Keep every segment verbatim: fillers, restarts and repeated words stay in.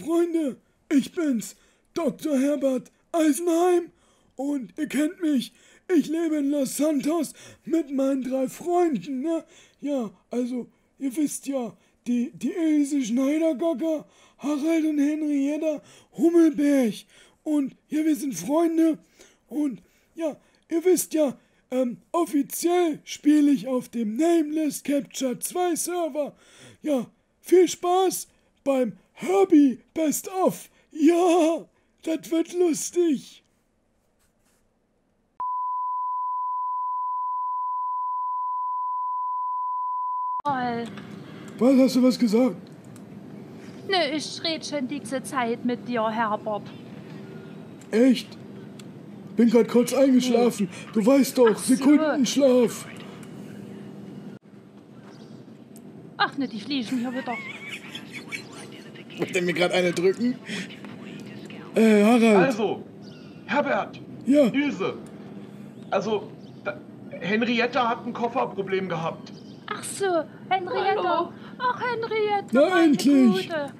Freunde, ich bin's, Doktor Herbert Eisenheim, und ihr kennt mich, ich lebe in Los Santos mit meinen drei Freunden, ne? Ja, also, ihr wisst ja, die, die Ilse Schneidergaga, Harald und Henrietta Hummelberg, und ja, wir sind Freunde, und ja, ihr wisst ja, Ähm, offiziell spiele ich auf dem Nameless Capture zwei Server. Ja, viel Spaß beim Herbie Best Of. Ja, das wird lustig. Toll. Was, hast du was gesagt? Nö, ne, ich rede schon die ganze Zeit mit dir, Herbert. Echt? Ich bin gerade kurz eingeschlafen. Du weißt doch, so. Sekundenschlaf. Ach ne, die fliegen hier wieder. Wollt ihr mir gerade eine drücken? Äh, Harald. Also, Herbert. Ja. Ilse. Also, da, Henrietta hat ein Kofferproblem gehabt. Ach so, Henrietta. Hallo. Ach, Henrietta. Na endlich. Gute.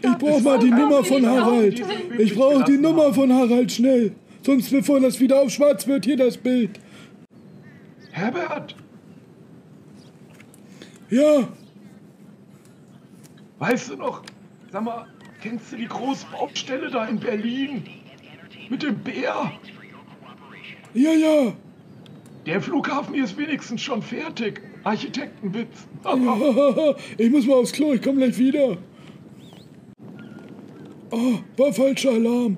Ich brauch mal die Nummer von Harald. Ich brauch die Nummer von Harald, schnell. Sonst, bevor das wieder auf schwarz wird, hier das Bild. Herbert? Ja? Weißt du noch, sag mal, kennst du die große Baustelle da in Berlin? Mit dem Bär? Ja, ja. Der Flughafen hier ist wenigstens schon fertig. Architektenwitz. Ja, ich muss mal aufs Klo, ich komm gleich wieder. Oh, war falscher Alarm.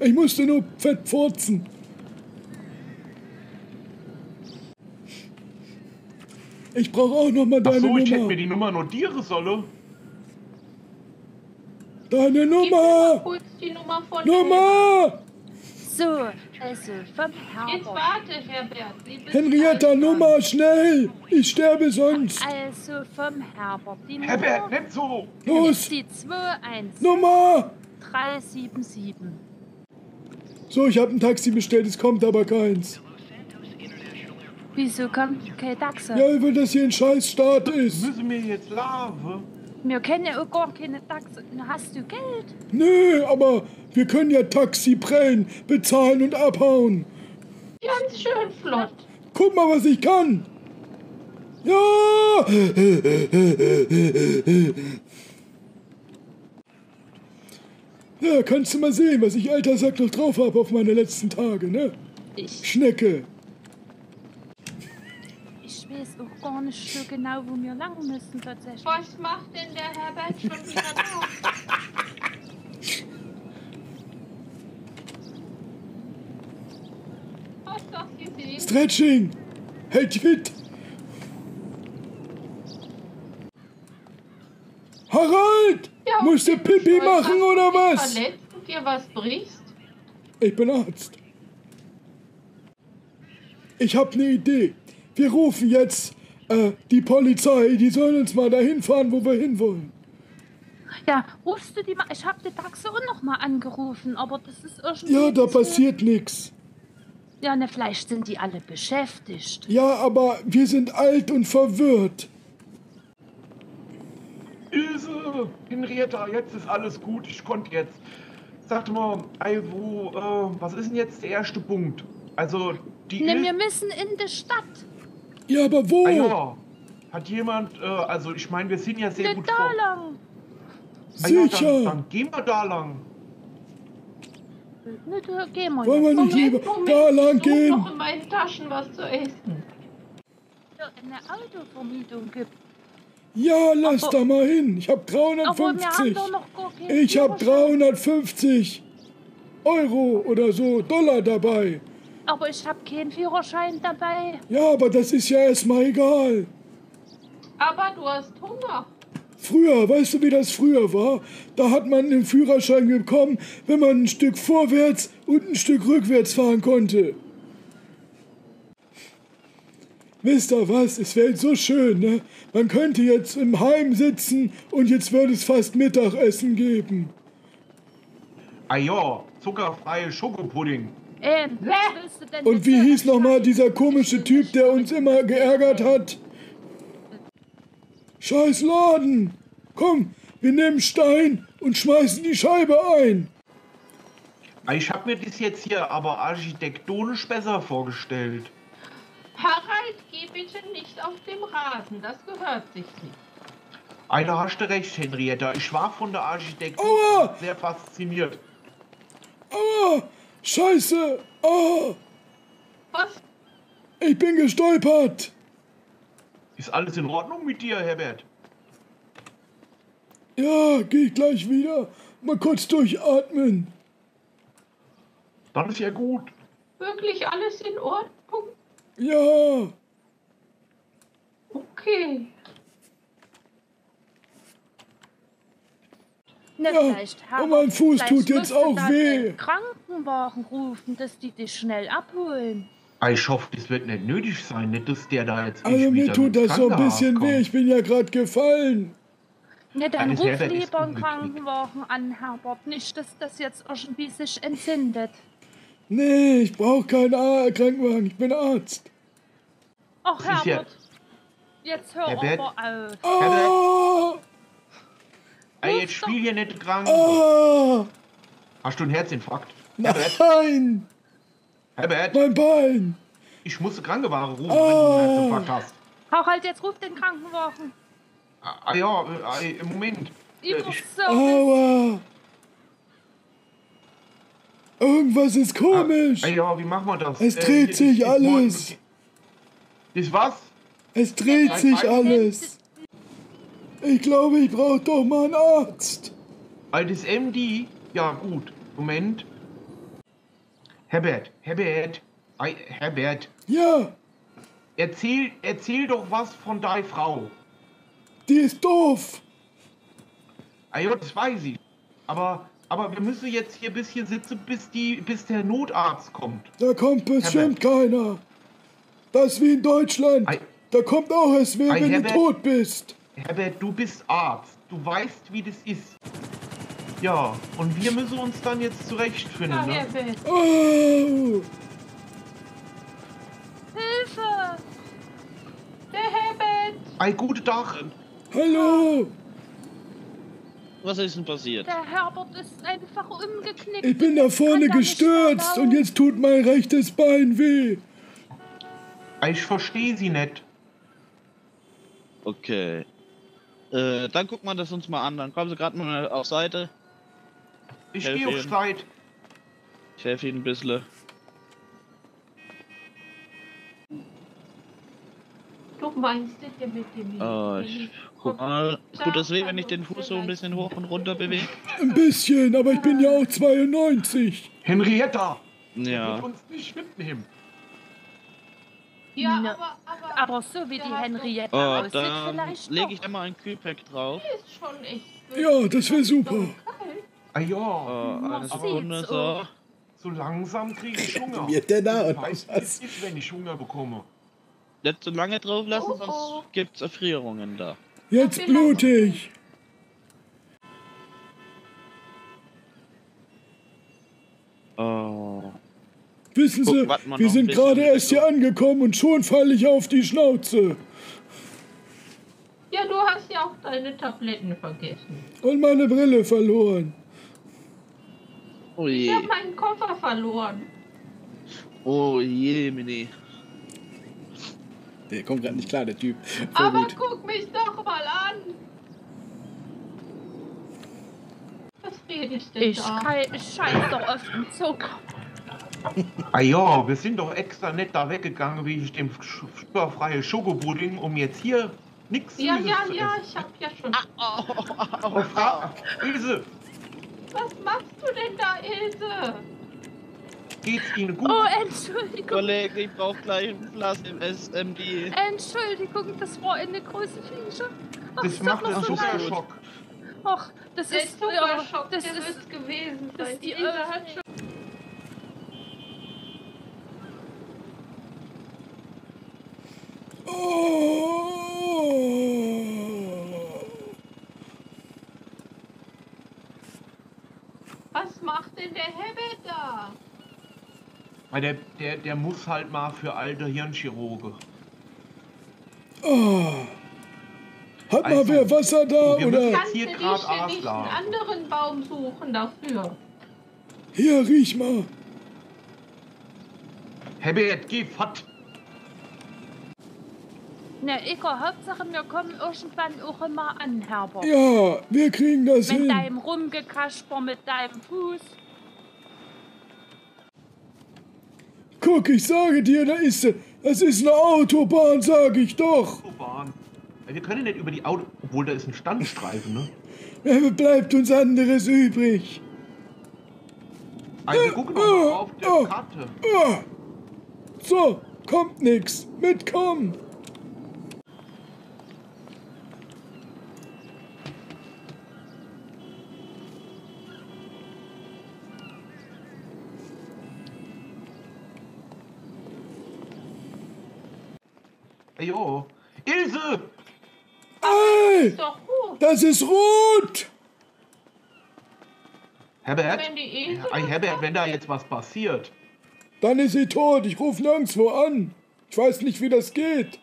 Ich musste nur fett furzen. Ich brauche auch noch mal deine Nummer. Ach so, ich hätte mir die Nummer notieren sollen. Deine Nummer! Gib mir kurz die Nummer von Nummer! So, also vom Herbert. Jetzt warte, Herbert. Henrietta, Nummer, schnell! Ich sterbe sonst. Also vom Herbert. Die Nummer, Herbert, nimm so. Los! Die zwei eins. Nummer! drei sieben sieben. So, ich habe ein Taxi bestellt, es kommt aber keins. Wieso kommt kein Taxi? Ja, weil das hier ein scheiß Staat ist. Müssen wir jetzt laufen? Wir können ja auch gar keine Taxi. Hast du Geld? Nö, aber wir können ja Taxi prellen, bezahlen und abhauen. Ganz schön flott. Guck mal, was ich kann. Ja! Ja, kannst du mal sehen, was ich alter Sack noch drauf habe auf meine letzten Tage, ne? Ich. Schnecke. Ich weiß auch gar nicht so genau, wo wir lang müssen tatsächlich. Was macht denn der Herbert schon wieder drauf? Hast du das gesehen? Stretching! Hält fit! Harald! Ja, musst du Pipi machen oder was? Wenn du dich verletzt und dir was brichst? Ich bin Arzt. Ich hab ne Idee. Wir rufen jetzt äh, die Polizei, die sollen uns mal dahin fahren, wo wir hinwollen. Ja, rufst du die mal? Ich hab die Taxe auch noch mal angerufen, aber das ist irgendwie... Ja, da passiert nichts. Ja, ne, vielleicht sind die alle beschäftigt. Ja, aber wir sind alt und verwirrt. Ilse, Henrietta, jetzt ist alles gut, ich konnte jetzt. Sag mal, also, äh, was ist denn jetzt der erste Punkt? Also, die... Ne, wir müssen in die Stadt. Ja, aber wo? Ah, ja. Hat jemand, äh, also ich meine, wir sind ja sehr ne, gut da vor... lang. Ah, sicher. Ja, dann, dann gehen wir da lang. Ne, da gehen wir. Wollen wir nicht lieber da lang gehen? Ich suche noch in meinen Taschen was zu essen. Eine Autovermietung gibt. Ja, lass aber, da mal hin. Ich hab dreihundertfünfzig. Ich hab dreihundertfünfzig Euro oder so, Dollar dabei. Aber ich habe keinen Führerschein dabei. Ja, aber das ist ja erstmal egal. Aber du hast Hunger. Früher, weißt du, wie das früher war? Da hat man einen Führerschein bekommen, wenn man ein Stück vorwärts und ein Stück rückwärts fahren konnte. Wisst ihr was? Es wäre so schön, ne? Man könnte jetzt im Heim sitzen und jetzt würde es fast Mittagessen geben. Ah ja, zuckerfreie Schokopudding. Ähm, und wie hieß nochmal dieser komische Typ, der uns immer geärgert hat? Scheiß Laden! Komm, Wir nehmen Stein und schmeißen die Scheibe ein. Ich habe mir das jetzt hier aber architektonisch besser vorgestellt. Harald, geh bitte nicht auf dem Rasen, das gehört sich nicht. Einer hast du recht, Henrietta. Ich war von der Architektur Aua. sehr fasziniert. Aua! Scheiße! Aua! Was? Ich bin gestolpert! Ist alles in Ordnung mit dir, Herbert? Ja, geh gleich wieder. Mal kurz durchatmen. Dann ist ja gut. Wirklich alles in Ordnung? Ja. Okay. Na, ja, vielleicht haben, und mein Fuß tut jetzt auch weh. Den Krankenwagen rufen, dass die dich schnell abholen. Ich hoffe, das wird nicht nötig sein, nicht dass der da jetzt nicht also mir tut das so ein bisschen weh, ich bin ja gerade gefallen. Na, dann ruf lieber einen Krankenwagen an, Herbert, nicht, dass das jetzt irgendwie sich entzündet. Nee, ich brauche keinen Ar Krankenwagen, ich bin Arzt. Ach, Herbert, jetzt hör aber auf. Oh. Ey, jetzt spiel hier nicht krank. Oh. Hast du einen Herzinfarkt? Nein! Herbert! Mein Bein! Ich muss Krankenwagen rufen, oh. wenn du einen Herzinfarkt hast. Harald, jetzt ruf den Krankenwagen. Ah ja, im Moment. Ich muss so. Aua. Irgendwas ist komisch. Ah, ja, wie machen wir das? Es dreht äh, sich ich, alles. Ist was? Es dreht Nein, sich alles. Ich glaube, ich brauche doch mal einen Arzt. Altes M D? Ja, gut. Moment. Herbert, Herbert, Herbert. Ja? Erzähl, erzähl doch was von deiner Frau. Die ist doof. Ah ja, das weiß ich. Aber, aber wir müssen jetzt hier ein bisschen sitzen, bis, die, bis der Notarzt kommt. Da kommt bestimmt Herbert. keiner. Das ist wie in Deutschland. I da kommt auch erst wer, wenn Herbert, du tot bist. Herbert, du bist Arzt. Du weißt, wie das ist. Ja, und wir müssen uns dann jetzt zurechtfinden. Ja, ne? Oh. Hilfe! Der Herbert! Ein guter Tag! Hallo! Was ist denn passiert? Der Herbert ist einfach umgeknickt. Ich bin da vorne gestürzt und jetzt tut mein rechtes Bein weh. Ich verstehe sie nicht. Okay. Äh, dann gucken wir das uns mal an. Dann kommen sie gerade mal auf Seite. Ich gehe auf Seite. Ich helfe ihnen ein bisschen. Du meinst das mit dem oh, ich guck mal. Tut das weh, wenn ich den Fuß so ein bisschen hoch und runter bewege? Ein bisschen, aber ich bin ja auch zweiundneunzig. Henrietta! Ja. Du musst uns nicht mitnehmen. Ja, aber, aber, aber so wie die Henrietta oh, aussieht, vielleicht lege ich einmal ein Kühlpack drauf. Ist schon echt ja, das wäre super. Ah ja, oh, Sekunde, so. so langsam kriege ich Hunger. Mir denn da und was? Das ist, wenn ich Hunger bekomme. Nicht zu lange drauf lassen, oh, oh. sonst gibt's Erfrierungen da. Jetzt blutig! Oh. Wissen Sie, Guck, wir sind gerade erst hier angekommen und schon falle ich auf die Schnauze. Ja, du hast ja auch deine Tabletten vergessen. Und meine Brille verloren. Oh je. Ich habe meinen Koffer verloren. Oh je, Mini. Der kommt gerade nicht klar, der Typ. Voll Aber gut. guck mich doch mal an! Was redest du denn? Ich scheiß doch auf den Zug. Ah ja, wir sind doch extra nett da weggegangen, wie ich dem zuckerfreien Schokopudding, um jetzt hier nichts ja, Süßes ja, zu essen. Ja, ja, ja, ich hab ja schon... Ah, oh, oh, oh, oh. Ah, Ilse! Was machst du denn da, Ilse? Geht's Ihnen gut? Oh, Entschuldigung. Kollege, ich brauche gleich ein Glas im S M D. Entschuldigung, das war eine große Flasche. Das macht einen Zuckerschock. Ach, das ist ein Zuckerschock, das ist gewesen. Das ist die Ilse hat schon... Was macht denn der Herbert da? Der, der, der muss halt mal für alte Hirnchirurge. Oh. Hat also, mal wer Wasser da? Wir oder? Kannst du dich einen anderen Baum suchen dafür? Hier, riech mal. Herbert, geh fort. Na, Eko, Hauptsache, wir kommen irgendwann auch immer an, Herbert. Ja, wir kriegen das mit hin. Mit deinem Rumgekasper, mit deinem Fuß. Guck, ich sage dir, da ist sie. Das ist eine Autobahn, sage ich doch. Autobahn. Wir können nicht über die Auto... Obwohl, da ist ein Standstreifen, ne? Ja, bleibt uns anderes übrig. Also, wir gucken doch mal auf der oh, Karte. Oh. So, kommt nix. Mitkommen. Jo. Ilse! Ei! Das ist doch rot! Das ist rot! Herbert? Wenn, die Ilse Ei, Herbert, wenn da jetzt was passiert. Dann ist sie tot. Ich rufe nirgendwo an. Ich weiß nicht, wie das geht.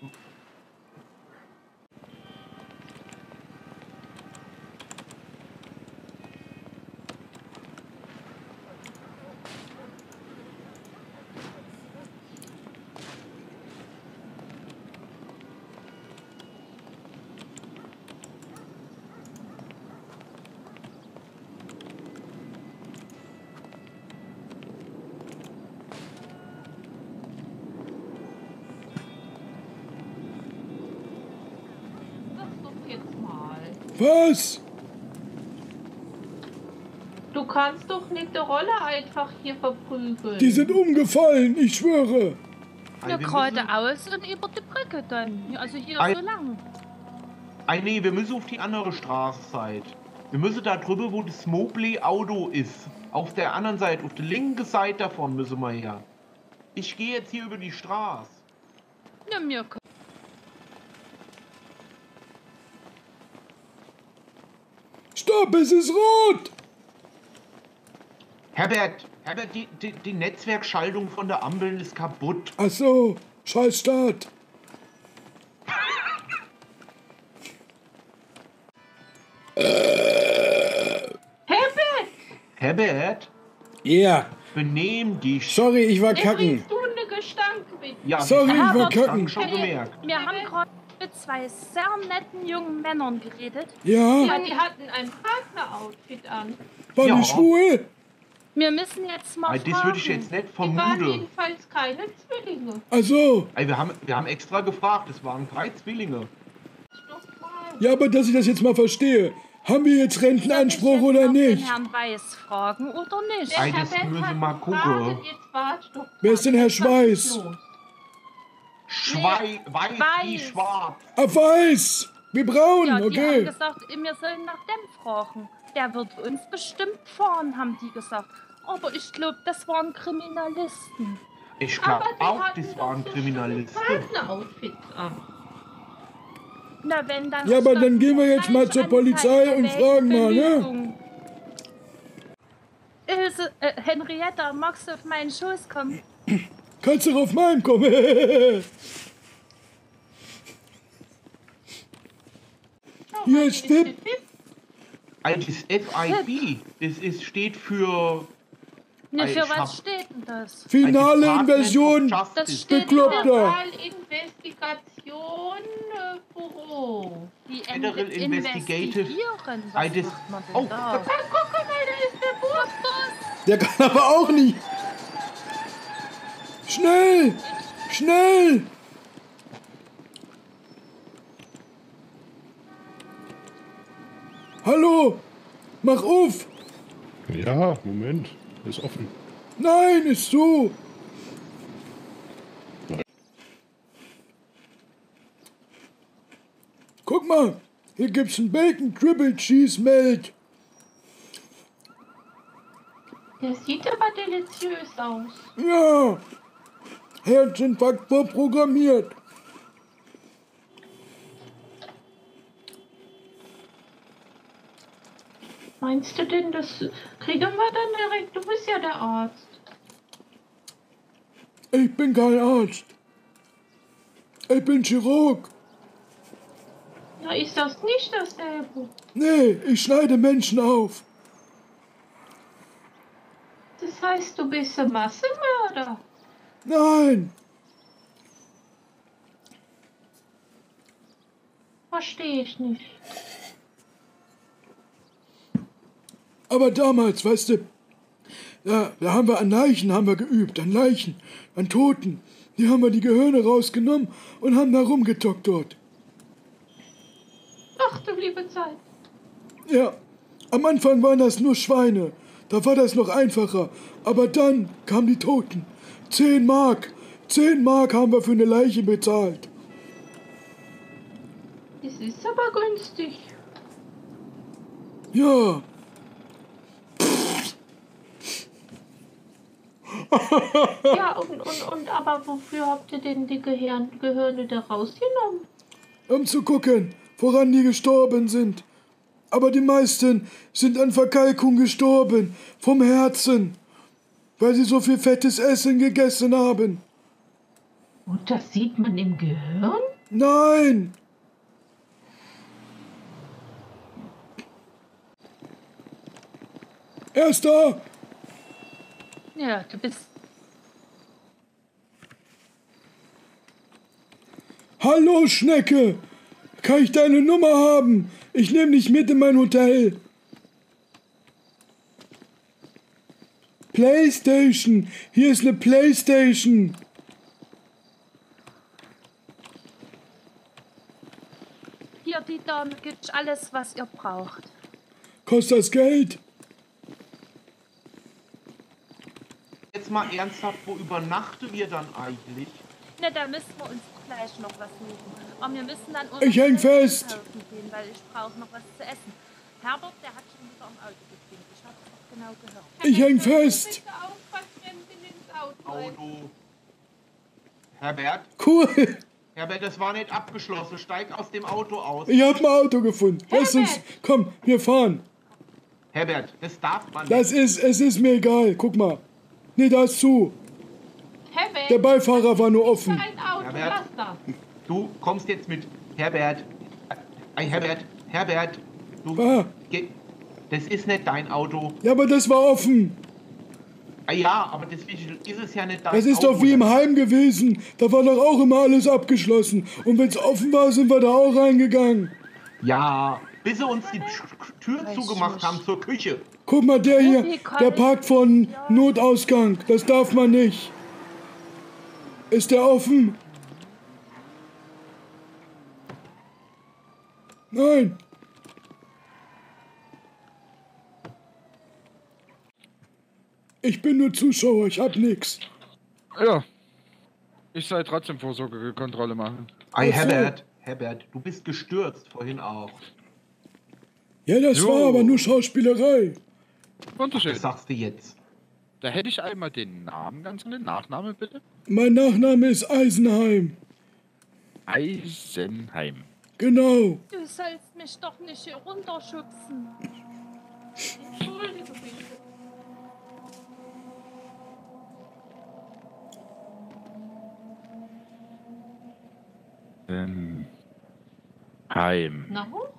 Was? Du kannst doch nicht die Rolle einfach hier verprügeln. Die sind umgefallen, ich schwöre. Wir geradeaus und über die Brücke dann. Also hier ein, so lang. Ein, nee, wir müssen auf die andere Straßenseite. Wir müssen da drüber, wo das Mobley-Auto ist. Auf der anderen Seite, auf der linken Seite davon müssen wir her. Ich gehe jetzt hier über die Straße. Ja, mir Stopp, es ist rot! Herbert, Herbert, die, die, die Netzwerkschaltung von der Ampel ist kaputt. Ach so, scheiß Start. äh. Herbert! Herbert? Ja. Yeah. Benehm dich. Sorry, ich war kacken. Du eine Gestank, bitte. Ja, sorry, ich war kacken. Schon gemerkt. Wir haben gerade mit zwei sehr netten jungen Männern geredet. Ja. Ja, die hatten ein Partner-Outfit an. War ja. Die schwul? Wir müssen jetzt mal fragen. Das würde ich jetzt nicht vermuten. Die waren jedenfalls keine Zwillinge. Ach so. Wir haben, wir haben extra gefragt, es waren drei Zwillinge. Ja, aber dass ich das jetzt mal verstehe. Haben wir jetzt Rentenanspruch ich oder nicht? Den Herrn Weiß fragen oder nicht? Ei, das müssen wir mal gucken. Wer ist denn Herr Schweiß? Schwei, nee, weiß, weiß wie schwarz. Ah, weiß! Wie braun, ja, die okay. Die haben gesagt, wir sollen nach dem fragen. Der wird uns bestimmt fahren, haben die gesagt. Aber ich glaube, das waren Kriminalisten. Ich glaube auch, das waren Kriminalisten. Na, wenn dann ja, aber dann gehen wir jetzt mal zur Polizei und fragen mal, ne? Ilse, äh, Henrietta, magst du auf meinen Schoß kommen? Kannst du auf meinem kommen? Hier ist F I B. Das ist F I B. Das ist, steht für... Ne, für was steht denn das? Finale Invasion. Das steht Bekloppter. Investigation Büro. Die General Investigative. Was das, macht man denn oh, da? Guck mal, da ist der Bus. Der kann aber auch nicht. Schnell! Schnell! Hallo! Mach auf! Ja, Moment. Ist offen. Nein, ist zu! Nein. Guck mal! Hier gibt's ein Bacon Triple Cheese Melt. Der sieht aber deliziös aus. Ja! Herzinfarkt vorprogrammiert. Meinst du denn, das kriegen wir dann direkt? Du bist ja der Arzt. Ich bin kein Arzt. Ich bin Chirurg. Da ist das nicht dasselbe. Nee, ich schneide Menschen auf. Das heißt, du bist ein Massenmörder? Nein. Verstehe ich nicht. Aber damals, weißt du, da, da haben wir an Leichen haben wir geübt, an Leichen, an Toten. Die haben wir die Gehirne rausgenommen und haben da rumgetockt dort. Ach du liebe Zeit. Ja, am Anfang waren das nur Schweine. Da war das noch einfacher. Aber dann kamen die Toten. Zehn Mark. Zehn Mark haben wir für eine Leiche bezahlt. Es ist aber günstig. Ja. Ja, und, und, und aber wofür habt ihr denn die Gehirn, Gehirne da rausgenommen? Um zu gucken, woran die gestorben sind. Aber die meisten sind an Verkalkung gestorben, vom Herzen, weil sie so viel fettes Essen gegessen haben. Und das sieht man im Gehirn? Nein! Er ist da! Ja, du bist... Hallo, Schnecke! Kann ich deine Nummer haben? Ich nehme dich mit in mein Hotel. Playstation. Hier ist eine Playstation. Hier, Dieter, gibt's alles, was ihr braucht. Kostet das Geld? Jetzt mal ernsthaft, wo übernachten wir dann eigentlich? Na, da müssen wir uns gleich noch was suchen. Und wir müssen dann ich häng fest. Gehen, weil ich brauche noch was zu essen. Herbert, der hat schon wieder am Auto geklingt. Ich habe es auch genau gehört. Ich häng fest. Auto. Herbert? Cool. Herbert, das war nicht abgeschlossen. Steig aus dem Auto aus. Ich habe mein Auto gefunden. Lass uns, komm, wir fahren. Herbert, das darf man nicht. Das ist, es ist mir egal. Guck mal. Nee, da ist zu. Herbert, der Beifahrer war nur offen. Kein Auto, Herbert, lass das. Du kommst jetzt mit. Herbert. Hey, Herbert, Herbert. Du, ah. Geh, das ist nicht dein Auto. Ja, aber das war offen. Ja, aber deswegen ist es ja nicht dein Auto. Das ist Auto, doch wie im Heim gewesen. Da war doch auch immer alles abgeschlossen. Und wenn es offen war, sind wir da auch reingegangen. Ja, bis sie uns die Tür zugemacht haben zur Küche. Guck mal, der hier, der parkt von Notausgang. Das darf man nicht. Ist der offen? Nein. Ich bin nur Zuschauer, ich hab nix. Ja. Ich soll trotzdem Vorsorgekontrolle machen. Ei, Herbert, Herbert, du bist gestürzt vorhin auch. Ja, das jo. war aber nur Schauspielerei. Unterschied. Was sagst du jetzt? Da hätte ich einmal den Namen ganz und den Nachnamen bitte. Mein Nachname ist Eisenheim. Eisenheim. Genau. Du sollst mich doch nicht hier runterschubsen. Entschuldige bitte. Ähm. Heim. Na hoch?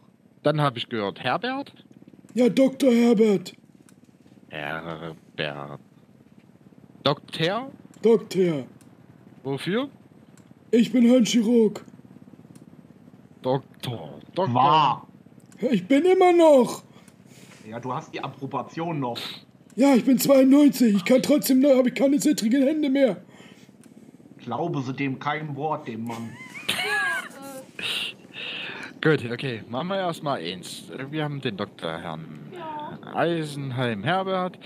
Dann habe ich gehört, Herbert? Ja, Doktor Herbert. Herbert. Doktor? Doktor. Wofür? Ich bin Hirnchirurg. Doktor. Doktor. War. Ich bin immer noch. Ja, du hast die Approbation noch. Ja, ich bin zweiundneunzig. Ich kann trotzdem noch, aber ich keine zittrigen Hände mehr. Glaube sie dem kein Wort, dem Mann. Gut, okay, machen wir erstmal eins. Wir haben den Doktor Herrn ja. Eisenheim Herbert.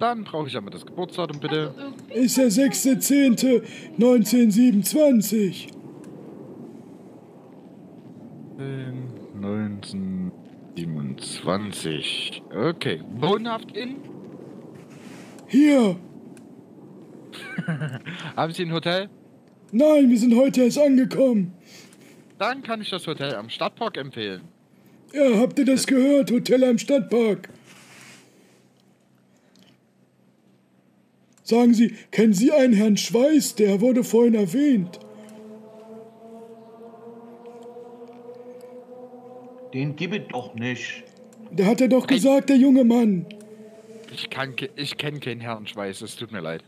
Dann brauche ich aber das Geburtsdatum, bitte. Ist der sechster zehnter neunzehnhundertsiebenundzwanzig. neunzehnhundertsiebenundzwanzig. Okay, wohnhaft in? Hier. Haben Sie ein Hotel? Nein, wir sind heute erst angekommen. Dann kann ich das Hotel am Stadtpark empfehlen. Ja, habt ihr das gehört? Hotel am Stadtpark. Sagen Sie, kennen Sie einen Herrn Schweiß? Der wurde vorhin erwähnt. Den gib ich doch nicht. Der hat ja doch gesagt, der junge Mann. Ich, ich kenne keinen Herrn Schweiß, es tut mir leid.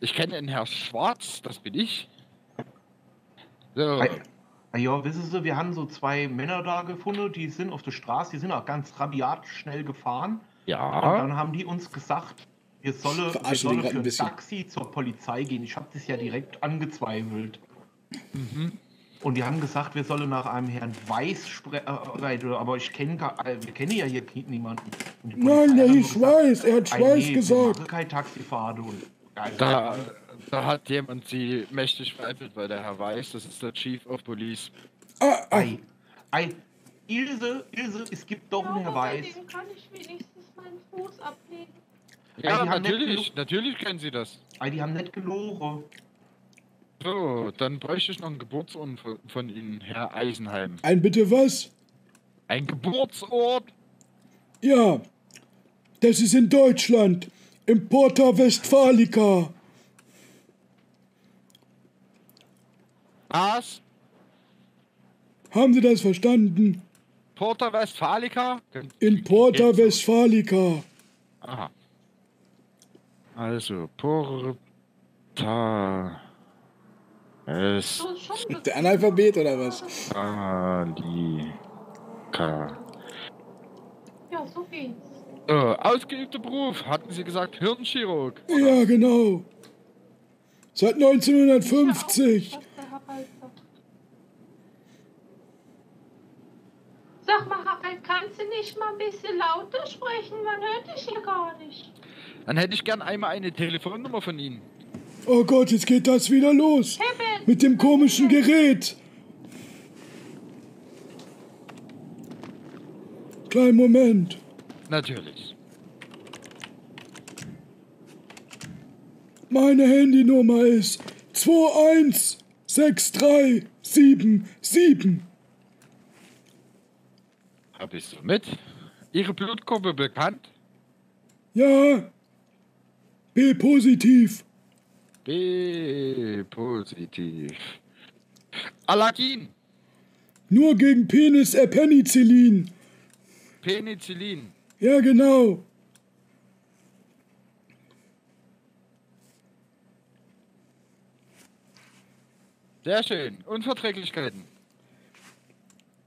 Ich kenne den Herrn Schwarz, das bin ich. So. Ja, wissen Sie, wir haben so zwei Männer da gefunden, die sind auf der Straße, die sind auch ganz rabiat schnell gefahren. Ja. Und dann haben die uns gesagt, wir sollen solle für ein Taxi zur Polizei gehen. Ich habe das ja direkt angezweifelt. Mhm. Und die haben gesagt, wir sollen nach einem Herrn Weiß sprechen, aber ich kenne wir kennen ja hier niemanden. Nein, der hieß Weiß, er hat Schweiß gesagt. Ich kein Taxifahrer. Da, da hat jemand sie mächtig veräppelt, weil der Herr Weiß, das ist der Chief of Police. Ah, ei, ei. Ilse, Ilse, es gibt doch ja, einen Herr Weiß. Dem kann ich wenigstens meinen Fuß ablegen. Ja, ei, natürlich, natürlich können sie das. Ei, die haben nicht gelogen. So, dann bräuchte ich noch einen Geburtsort von Ihnen, Herr Eisenheim. Ein bitte was? Ein Geburtsort? Ja, das ist in Deutschland, im Porta Westfalica. Was? Haben Sie das verstanden? Porta Westfalica? In Porta Westfalica. Aha. Also, Porta... Es der Analphabet oder was? K. Ja, so viel. Äh, ausgeübter Beruf, hatten Sie gesagt, Hirnchirurg. Ja, genau. Seit neunzehnhundertfünfzig. Sag mal, Harald, kannst du nicht mal ein bisschen lauter sprechen? Man hört dich hier gar nicht. Dann hätte ich gern einmal eine Telefonnummer von Ihnen. Oh Gott, jetzt geht das wieder los. Hibbel. Mit dem komischen Gerät. Kleinen Moment. Natürlich. Meine Handynummer ist zwei eins sechs drei sieben sieben. Hab ich so mit? Ihre Blutgruppe bekannt? Ja. B-positiv. B positiv. Allergien. Nur gegen Penis, äh, Penicillin. Penicillin. Ja, genau. Sehr schön. Unverträglichkeiten.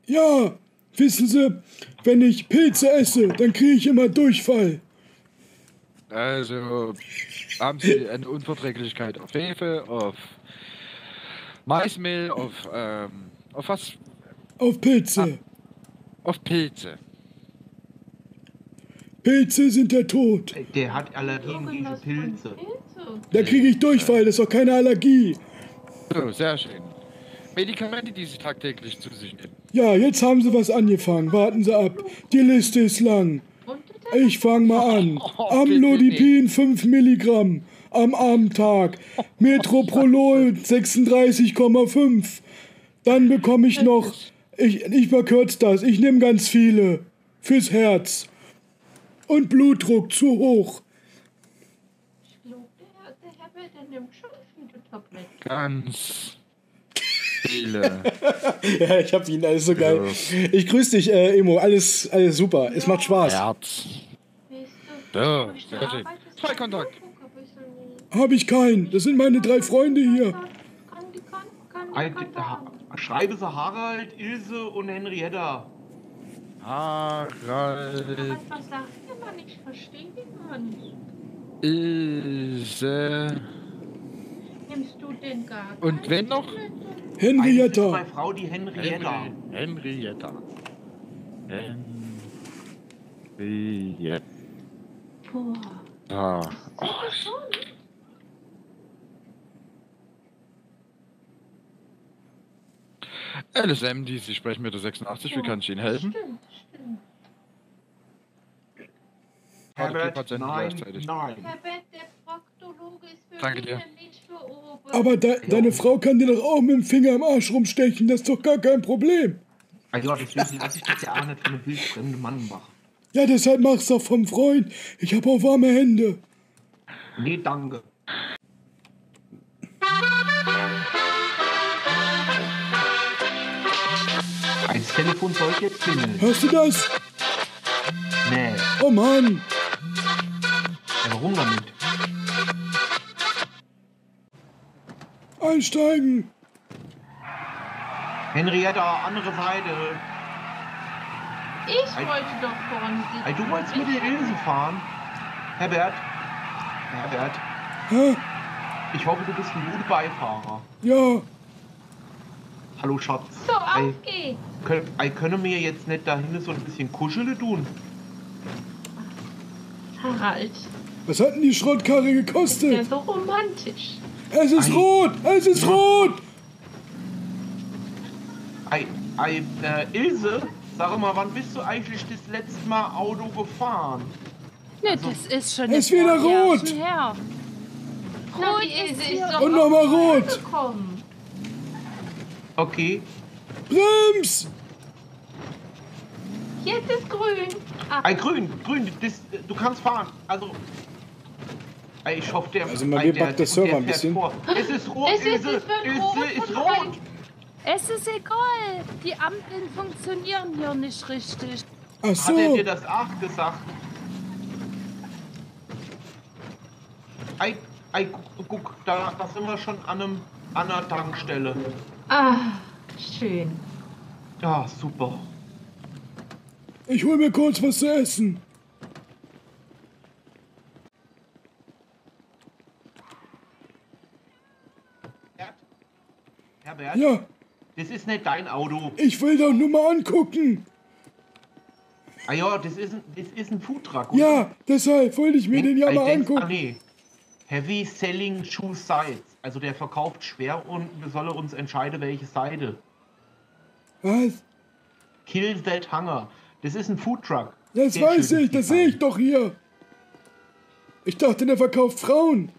Ja, wissen Sie, wenn ich Pilze esse, dann kriege ich immer Durchfall. Also, haben Sie eine Unverträglichkeit auf Hefe, auf Maismehl, auf, ähm, auf was? Auf Pilze. Ah, auf Pilze. Pilze sind der Tod. Der hat Allergien gegen Pilze. Da kriege ich Durchfall, das ist doch keine Allergie. So, sehr schön. Medikamente, die Sie tagtäglich zu sich nehmen. Ja, jetzt haben Sie was angefangen. Warten Sie ab. Die Liste ist lang. Ich fange mal an. Amlodipin fünf Milligramm am armen Tag. Metroprolol sechsunddreißig Komma fünf. Dann bekomme ich noch... Ich, ich verkürze das. Ich nehme ganz viele. Fürs Herz. Und Blutdruck zu hoch. Ich glaube, der Herbert, der nimmt schon viele Tabletten. Ganz... Ja, ich hab ihn, alles so geil. Ja. Ich grüße dich, äh, Emo, alles, alles super, ja. Es macht Spaß. Herz. Ja. Zwei Kontakt. Hab ich keinen, das sind meine drei Freunde hier. Schreibe sie Harald, Ilse und Henrietta. Harald. Was sagt ihr, Mann? Ich verstehe den Mann. Ilse. Nimmst du den gar keinen? Und wenn noch? Henrietta. Meine Frau, die Henrietta. Henrietta. Henrietta. Boah. Oh. L S M, die Sie sprechen mit der sechsundachtzig. Wie kann ich Ihnen helfen? Stimmt, stimmt. Herbert, nein, nein. Herbert, der Proktologe ist für Danke dir. Aber de ja. deine Frau kann dir doch auch mit dem Finger im Arsch rumstechen, das ist doch gar kein Problem. Mein Gott, deswegen lasse ich das ja auch nicht von einem wildfremden Mann machen. Ja, deshalb mach's doch vom Freund. Ich habe auch warme Hände. Nee, danke. Das Telefon soll jetzt klingeln. Hörst du das? Nee. Oh Mann. Ja, warum damit? Einsteigen. Henrietta, andere Seite. Ich Ei, wollte doch vorne sitzen. Du wolltest mit der Ilse fahren. Herbert. Herbert. Hä? Ich hoffe, du bist ein guter Beifahrer. Ja. Hallo Schatz. So, auf geht's. Ich könne mir jetzt nicht dahin so ein bisschen Kuscheln tun. Harald. Was hat denn die Schrottkarre gekostet? Das ist ja so romantisch. Es ist Ei. rot! Es ist rot! Ei, Ei, äh, Ilse, sag mal, wann bist du eigentlich das letzte Mal Auto gefahren? Ne, also, das ist schon... Es ist wieder rot! Her. Rot ist es doch. Und nochmal rot! Okay. Brems! Jetzt ist grün. Ah. Ei, grün, grün, das, du kannst fahren. Also... Ei, ich hoffe, der... Also mal, wir backen der Server ein bisschen. Vor. Es ist rot, es ist, Ilse! Ilse ist rot! Es ist egal, die Ampeln funktionieren hier nicht richtig. Ach so. Hat er dir das auch gesagt? Ei, ei, guck, da, da sind wir schon an, einem, an einer Tankstelle. Ah, schön. Ja, super. Ich hol mir kurz was zu essen. Herbert? Herbert? Ja. Das ist nicht dein Auto. Ich will doch nur mal angucken. Ah ja, das ist ein, das ist ein Foodtruck. Ja, deshalb wollte ich mir den ja mal angucken. Ah, nee. Heavy Selling Shoe Sides. Also der verkauft schwer und wir sollen uns entscheiden, welche Seite. Was? Kill that Hunger. Das ist ein Foodtruck. Das weiß ich, das sehe ich doch hier. Ich dachte, der verkauft Frauen.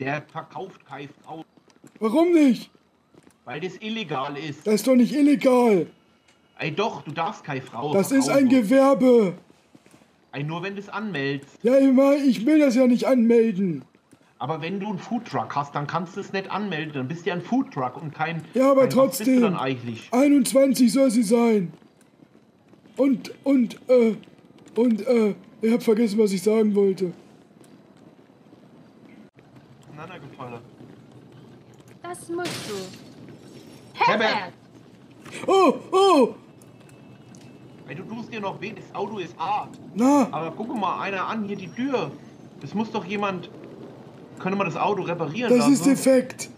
Der verkauft keine Frauen. Warum nicht? Weil das illegal ist. Das ist doch nicht illegal. Ey doch, du darfst keine Frau. Das ist ein Gewerbe. Ey, nur wenn du es anmeldest. Ja, immer, ich will das ja nicht anmelden. Aber wenn du einen Foodtruck hast, dann kannst du es nicht anmelden. Dann bist du ja ein Foodtruck und kein... Ja, aber kein, trotzdem. Was bist du dann eigentlich? einundzwanzig soll sie sein. Und, und, äh, und, äh, ich hab vergessen, was ich sagen wollte. Auseinandergefallen. Das musst du. Herbert! Oh, oh! Hey, du tust dir noch weh, das Auto ist hart. Na? Aber guck mal einer an, hier die Tür. Das muss doch jemand... Können wir das Auto reparieren das lassen? Das ist defekt.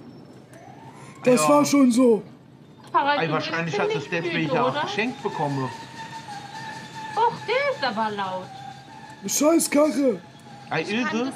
Das ja. war schon so. Harald, hey, wahrscheinlich hast du es deswegen ja auch geschenkt bekommen. Och, der ist aber laut. Scheiß Karre. Hey, Ilse.